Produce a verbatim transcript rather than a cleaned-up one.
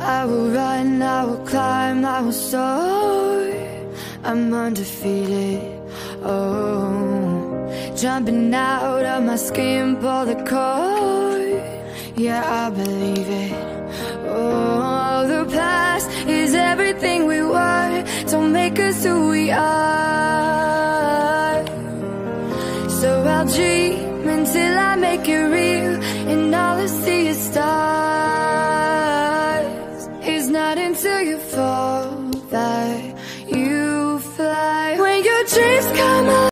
I will run, I will climb, I will soar. I'm undefeated, oh. Jumping out of my skin, pull the cord. Yeah, I believe it, oh. The past is everything we were. Don't make us who we are. So I'll dream until I make it real, and all I see is stars.